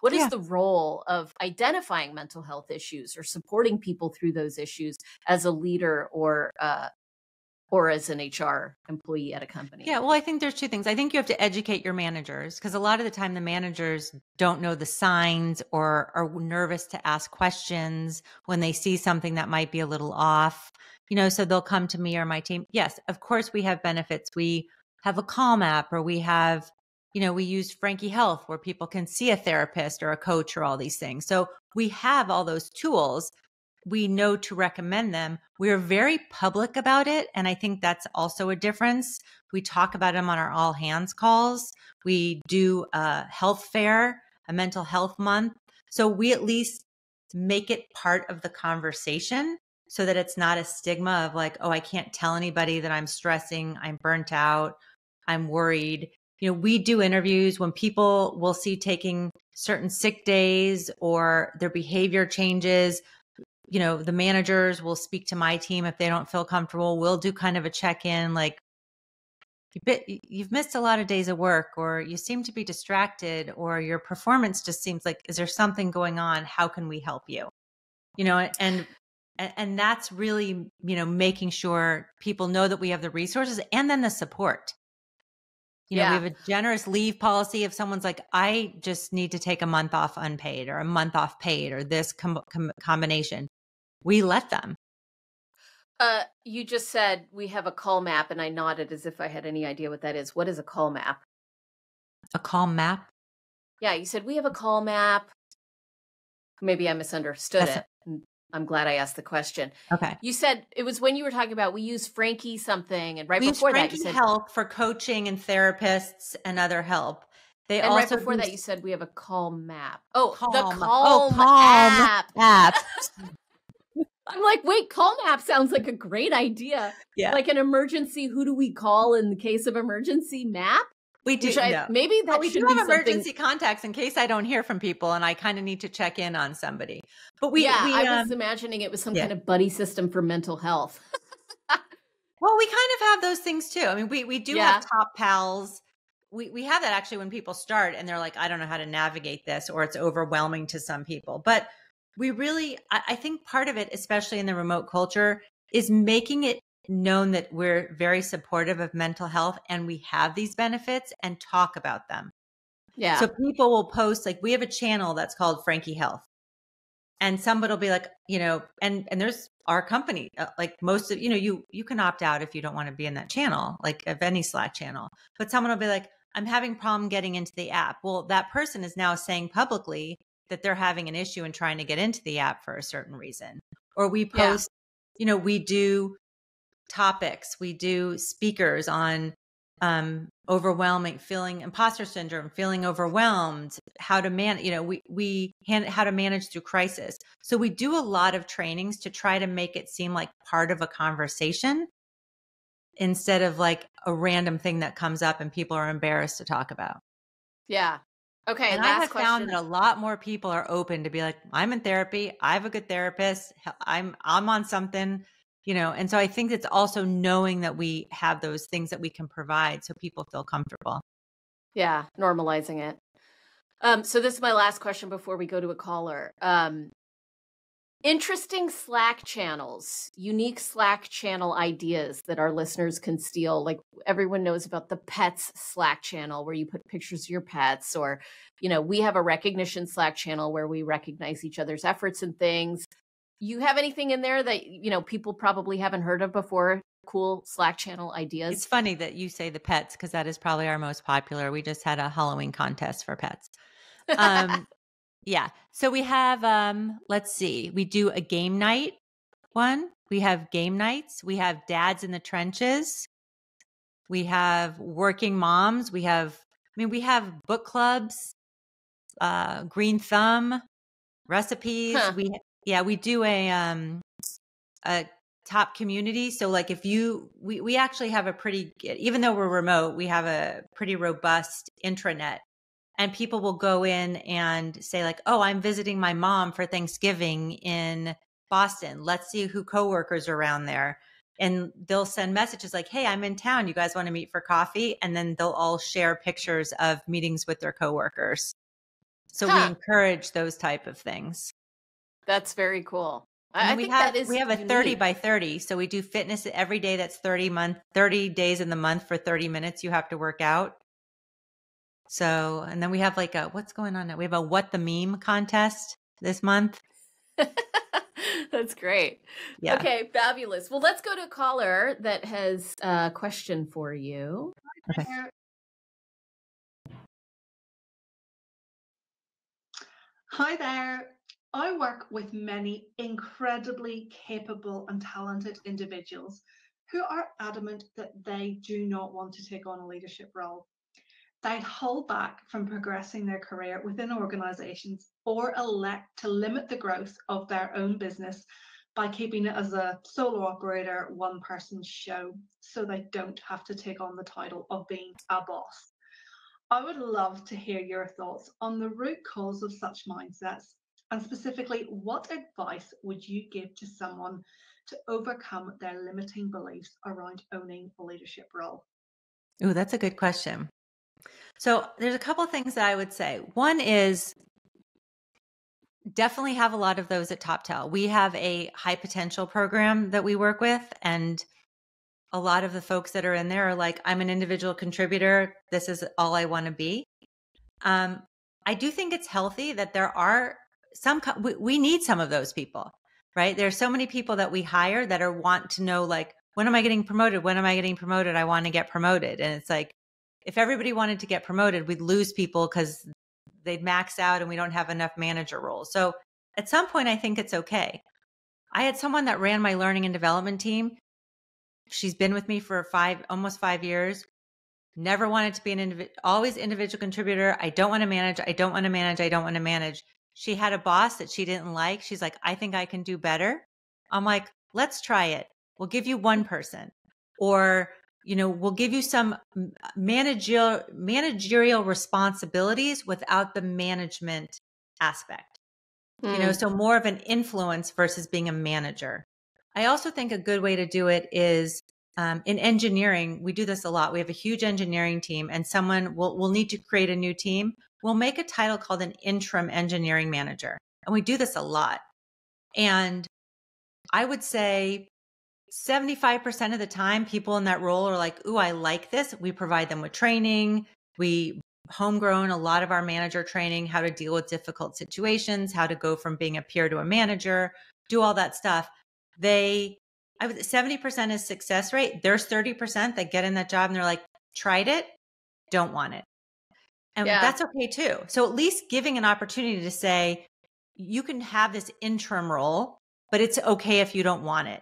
What is the role of identifying mental health issues or supporting people through those issues as a leader or as an HR employee at a company? Yeah, well, I think there's two things. I think you have to educate your managers, because a lot of the time the managers don't know the signs or are nervous to ask questions when they see something that might be a little off, you know, so they'll come to me or my team. Yes, of course we have benefits. We have a Calm app, or we have, you know, we use Frankie Health where people can see a therapist or a coach or all these things. So we have all those tools. We know to recommend them. We are very public about it. And I think that's also a difference. We talk about them on our all hands calls. We do a health fair, a mental health month. So we at least make it part of the conversation so that it's not a stigma of like, oh, I can't tell anybody that I'm stressing, I'm burnt out, I'm worried. You know, we do interviews when people will see taking certain sick days or their behavior changes. You know, the managers will speak to my team if they don't feel comfortable. We'll do kind of a check-in, like, you've missed a lot of days of work, or you seem to be distracted, or your performance just seems like, is there something going on? How can we help you? You know, and that's really, you know, making sure people know that we have the resources and then the support. You know, we have a generous leave policy. If someone's like, I just need to take a month off unpaid or a month off paid or this combination, we let them. You just said we have a Calm app, and I nodded as if I had any idea what that is. What is a Calm app? A Calm map? Yeah, you said we have a Calm app. Maybe I misunderstood it. I'm glad I asked the question. Okay. You said it was when you were talking about we use Frankie something, and right before that you said help for coaching and therapists and other help. They and also right before that you said we have a Calm map. Oh, Calm. The Calm, Calm app. I'm like, wait, Calm app sounds like a great idea. Yeah. Like an emergency, who do we call in the case of emergency map? We do. Maybe that we should have emergency contacts in case I don't hear from people and I kind of need to check in on somebody. But I was imagining it was some kind of buddy system for mental health. Well, we kind of have those things too. I mean, we do have Top Pals. We have that actually when people start and they're like, I don't know how to navigate this, or it's overwhelming to some people. But we really, I think part of it, especially in the remote culture, is making it known that we're very supportive of mental health and we have these benefits and talk about them. Yeah. So people will post, like, we have a channel that's called Frankie Health, and somebody will be like, you know, and there's our company, like most of, you know, you can opt out if you don't want to be in that channel, like of any Slack channel, but someone will be like, I'm having a problem getting into the app. Well, that person is now saying publicly that they're having an issue and trying to get into the app for a certain reason. Or we post, you know, we do topics. We do speakers on imposter syndrome, feeling overwhelmed, how to manage, you know, how to manage through crisis. So we do a lot of trainings to try to make it seem like part of a conversation instead of like a random thing that comes up and people are embarrassed to talk about. Yeah. Okay. And I have found that a lot more people are open to be like, I'm in therapy. I have a good therapist. I'm on something. You know, and so I think it's also knowing that we have those things that we can provide so people feel comfortable. Yeah, normalizing it. So this is my last question before we go to a caller. Interesting Slack channels, unique Slack channel ideas that our listeners can steal. Like everyone knows about the pets Slack channel where you put pictures of your pets, or, you know, we have a recognition Slack channel where we recognize each other's efforts and things. You have anything in there that, you know, people probably haven't heard of before? Cool Slack channel ideas. It's funny that you say the pets, because that is probably our most popular. We just had a Halloween contest for pets. Yeah. So we have, let's see, we do a game night one. We have game nights. We have dads in the trenches. We have working moms. We have, I mean, we have book clubs, green thumb, recipes. Huh. Yeah, we do a top community. So like if you, we actually have a pretty, even though we're remote, we have a pretty robust intranet, and people will go in and say like, oh, I'm visiting my mom for Thanksgiving in Boston. Let's see who coworkers are around there. And they'll send messages like, hey, I'm in town. You guys want to meet for coffee? And then they'll all share pictures of meetings with their coworkers. So we encourage those type of things. That's very cool. I think that is unique. We have a 30 by 30. So we do fitness every day. That's 30 days in the month for 30 minutes you have to work out. So, and then we have like a, what's going on now? We have a What the Meme contest this month. That's great. Yeah. Okay, fabulous. Well, let's go to a caller that has a question for you. Okay. Hi there. I work with many incredibly capable and talented individuals who are adamant that they do not want to take on a leadership role. They hold back from progressing their career within organizations or elect to limit the growth of their own business by keeping it as a solo operator, one person show, so they don't have to take on the title of being a boss. I would love to hear your thoughts on the root cause of such mindsets. And specifically, what advice would you give to someone to overcome their limiting beliefs around owning a leadership role? Oh, that's a good question. So there's a couple of things that I would say. One is definitely have a lot of those at Toptal. We have a high potential program that we work with, and a lot of the folks that are in there are like, I'm an individual contributor. This is all I want to be. I do think it's healthy that there are some, we need some of those people, right? There's so many people that we hire that are want to know, like, when am I getting promoted? When am I getting promoted? I want to get promoted. And it's like, if everybody wanted to get promoted, we'd lose people because they'd max out and we don't have enough manager roles. So at some point, I think it's okay. I had someone that ran my learning and development team. She's been with me for almost five years. Never wanted to be always individual contributor. I don't want to manage. I don't want to manage. I don't want to manage. She had a boss that she didn't like. She's like, I think I can do better. I'm like, let's try it. We'll give you one person, or, you know, we'll give you some managerial responsibilities without the management aspect, you know, so more of an influence versus being a manager. I also think a good way to do it is in engineering, we do this a lot. We have a huge engineering team, and someone will need to create a new team. We'll make a title called an interim engineering manager. And we do this a lot. And I would say 75% of the time, people in that role are like, ooh, I like this. We provide them with training. We homegrown a lot of our manager training, how to deal with difficult situations, how to go from being a peer to a manager, do all that stuff. 70% is success rate. There's 30% that get in that job and they're like, tried it, don't want it. And that's okay too. So at least giving an opportunity to say, you can have this interim role, but it's okay if you don't want it.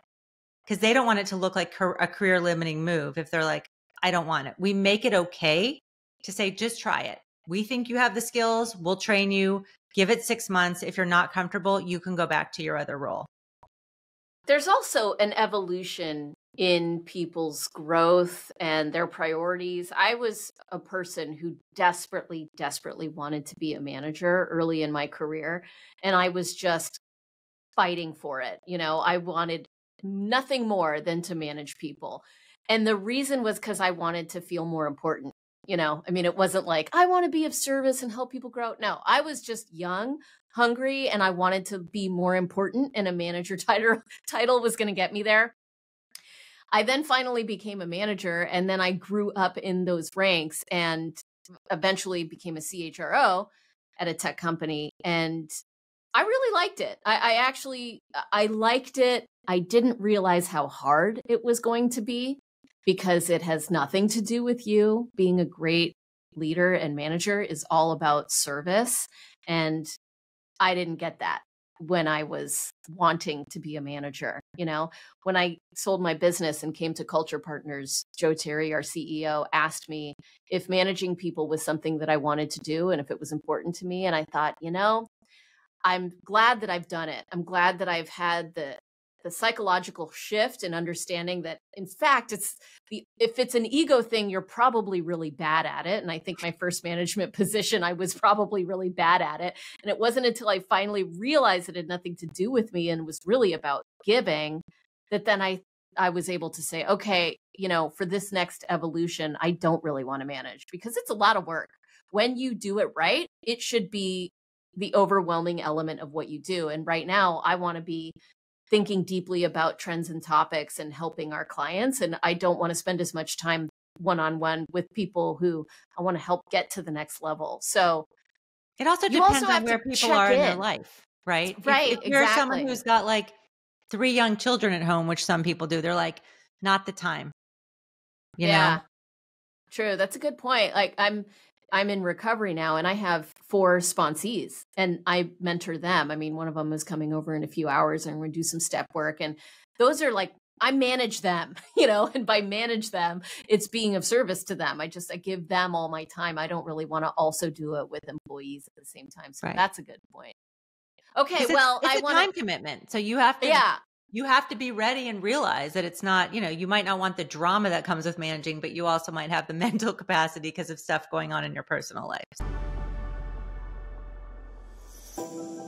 Because they don't want it to look like a career limiting move if they're like, I don't want it. We make it okay to say, just try it. We think you have the skills. We'll train you. Give it 6 months. If you're not comfortable, you can go back to your other role. There's also an evolution in people's growth and their priorities. I was a person who desperately, desperately wanted to be a manager early in my career. And I was just fighting for it. You know, I wanted nothing more than to manage people. And the reason was because I wanted to feel more important. You know, I mean, it wasn't like, I want to be of service and help people grow. No, I was just young, hungry, and I wanted to be more important, and a manager title was going to get me there. I then finally became a manager, and then I grew up in those ranks and eventually became a CHRO at a tech company. And I really liked it. I liked it. I didn't realize how hard it was going to be, because it has nothing to do with you. Being a great leader and manager is all about service. And I didn't get that when I was wanting to be a manager. You know, when I sold my business and came to Culture Partners, Joe Terry, our CEO, asked me if managing people was something that I wanted to do and if it was important to me. And I thought, you know, I'm glad that I've done it. I'm glad that I've had the psychological shift and understanding that, in fact, if it's an ego thing, you're probably really bad at it. And I think my first management position, I was probably really bad at it. And it wasn't until I finally realized it had nothing to do with me and was really about giving that then I was able to say, okay, you know, for this next evolution, I don't really want to manage, because it's a lot of work. When you do it right, it should be the overwhelming element of what you do. And right now, I want to be thinking deeply about trends and topics and helping our clients. And I don't want to spend as much time one-on-one with people who I want to help get to the next level. So it also depends on where people are in their life, right? Right. If you're someone who's got like 3 young children at home, which some people do, they're like, not the time. You know? True. That's a good point. Like I'm in recovery now and I have 4 sponsees and I mentor them. I mean, one of them is coming over in a few hours and we're gonna do some step work. And those are like, I manage them, you know, and by manage them, it's being of service to them. I give them all my time. I don't really want to also do it with employees at the same time. So that's a good point. Okay. Well, it's a time commitment. So you have to, you have to be ready and realize that it's not, you know, you might not want the drama that comes with managing, but you also might have the mental capacity because of stuff going on in your personal life.